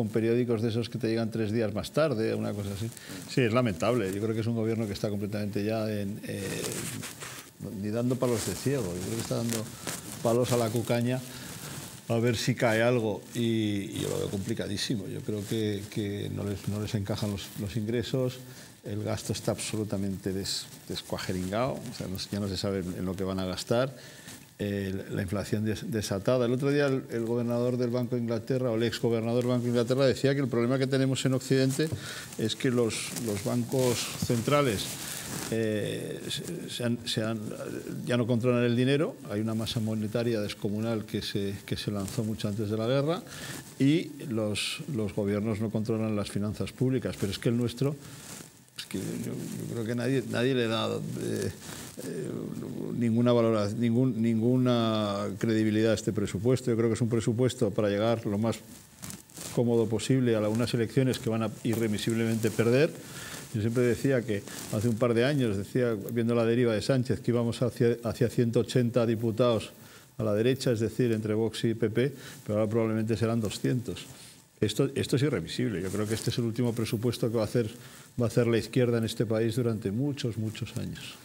con periódicos de esos que te llegan 3 días más tarde, una cosa así. Sí, es lamentable. Yo creo que es un gobierno que está completamente ya en, ni dando palos de ciego. Yo creo que está dando palos a la cucaña a ver si cae algo. Y yo lo veo complicadísimo. Yo creo que no les encajan los ingresos. El gasto está absolutamente descuajeringado. O sea, ya no se sabe en lo que van a gastar. La inflación desatada. El otro día el gobernador del Banco de Inglaterra, o el ex gobernador del Banco de Inglaterra, decía que el problema que tenemos en Occidente es que los bancos centrales ya no controlan el dinero. Hay una masa monetaria descomunal que se lanzó mucho antes de la guerra, y los gobiernos no controlan las finanzas públicas. Pero es que el nuestro, es que yo creo que nadie le da ninguna valoración, ninguna credibilidad a este presupuesto. Yo creo que es un presupuesto para llegar lo más cómodo posible a unas elecciones que van a irremisiblemente perder. Yo siempre decía que hace un par de años, viendo la deriva de Sánchez, que íbamos hacia 180 diputados a la derecha, es decir, entre Vox y PP, pero ahora probablemente serán 200. Esto es irrevisible. Yo creo que este es el último presupuesto que va a hacer la izquierda en este país durante muchos, muchos años.